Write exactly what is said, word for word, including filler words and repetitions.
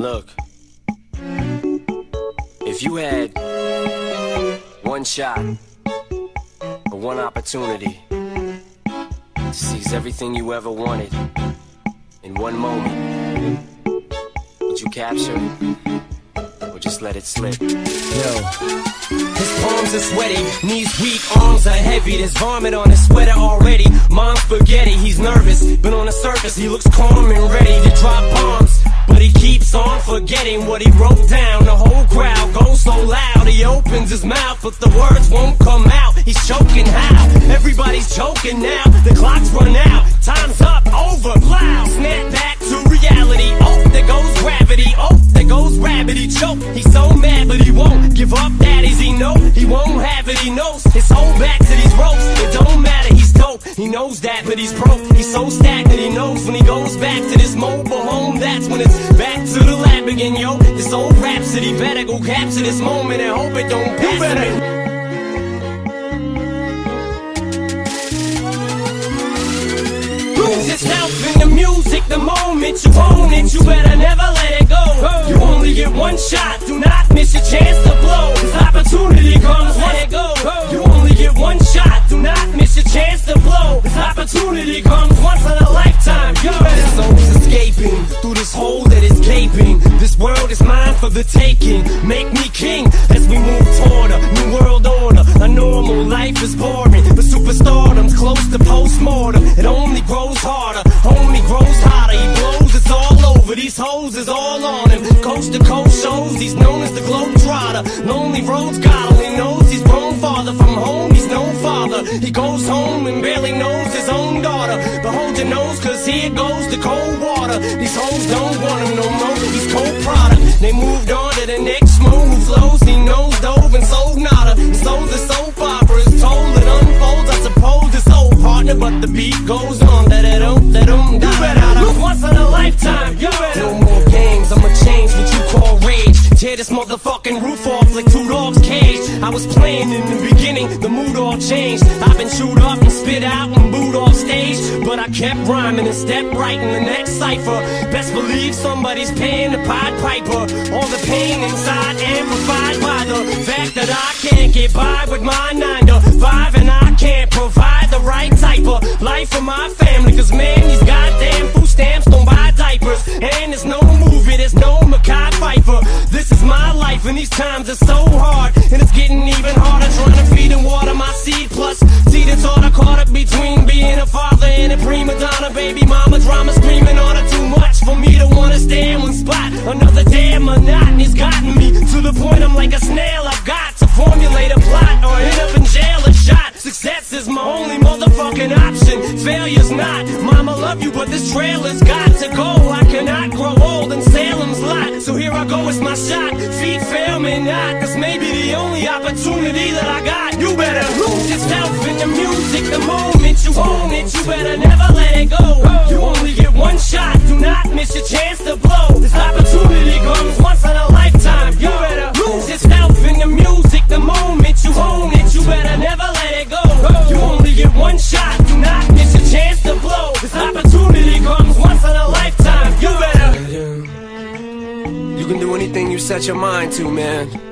Look, if you had one shot or one opportunity to seize everything you ever wanted in one moment, would you capture it? Just let it slip. Yo. His palms are sweaty, knees weak, arms are heavy. There's vomit on his sweater already. Mom's spaghetti, he's nervous, but on the surface he looks calm and ready to drop bombs. But he keeps on forgetting what he wrote down. The whole crowd goes so loud. He opens his mouth, but the words won't come out. He's choking how? Everybody's choking now. The clock's run out, time's up, over, loud. Snap back to reality. Oh, there goes gravity. Oh, there goes rabbit. He choked. He's so mad, but he won't give up. That is, he know he won't have it. He knows his whole back to these ropes. It don't matter. He's dope. He knows that, but he's broke. He's so stacked that he knows when he goes back to this mobile home. That's when it's back to the lab again, yo. This old rhapsody better go capture this moment and hope it don't pass. Better. Yourself in the music, the moment you own it, you better never let it go. You only get one shot, do not miss your chance to blow. This opportunity comes, let it go. You only get one shot, do not miss your chance to blow. This opportunity comes once in a lifetime. Yo, this soul's escaping through this hole that is gaping. This world is mine for the taking. Make me king as we move toward a new world order. A normal life is boring, but superstardom's close to postmortem. It only grows harder, only grows hotter. He blows, it's all over. These hoes is all on him. Coast to coast shows, he's known as the globetrotter. Lonely roads god only knows he's grown farther from home. He's no father. He goes home and barely knows his own daughter. But hold your nose, cause here goes the cold water. These hoes don't want him no more. He's cold product. They moved on to the next smooth flows. He knows dove and sold nada. So the soap opera is told and unfolds. I suppose it's old partner, but the beat goes on. That it don't, that don't die. Once in a lifetime, you better. No more games, I'ma change what you call rage. Tear this motherfucking roof off like two dogs' cage. I was playing in the beginning, the mood all changed. I've been chewed up and spit out and booed off stage. But I kept rhyming and stepped right in the next cipher. Best believe somebody's paying the Pied Piper. All the pain inside amplified by the fact that I can't get by with my nine to five. And I can't provide the right type of life for my family. Cause man, these goddamn food stamps don't buy diapers. And there's no movie, there's no Mackay Pfeiffer. This is my life and these times are so hard, and it's getting even harder trying to feed and water my seed. Plus, see the thought I caught up between being a father and a prima donna, baby mama drama screaming on her too much for me to want to stay in one spot. Another damn monotony's gotten me to the point I'm like a snail. I've got to formulate a plot or end up in jail or shot. Success is my only motherfucking option. Failure's not. Mama love you, but this trailer's got to go. I cannot grow old in Salem's Lot. So here I go, it's my shot. Feet fail me not, cause maybe the only opportunity that I got. You better lose yourself in the music, the moment you own it. You better never let it go. You only get one shot, do not miss your chance to blow. This opportunity comes once in a lifetime. You better lose yourself in the music, the moment you own it. You better never let it go. You only get one shot, do not miss your chance to blow. This opportunity comes once in a lifetime. You better. You can do anything you set your mind to, man.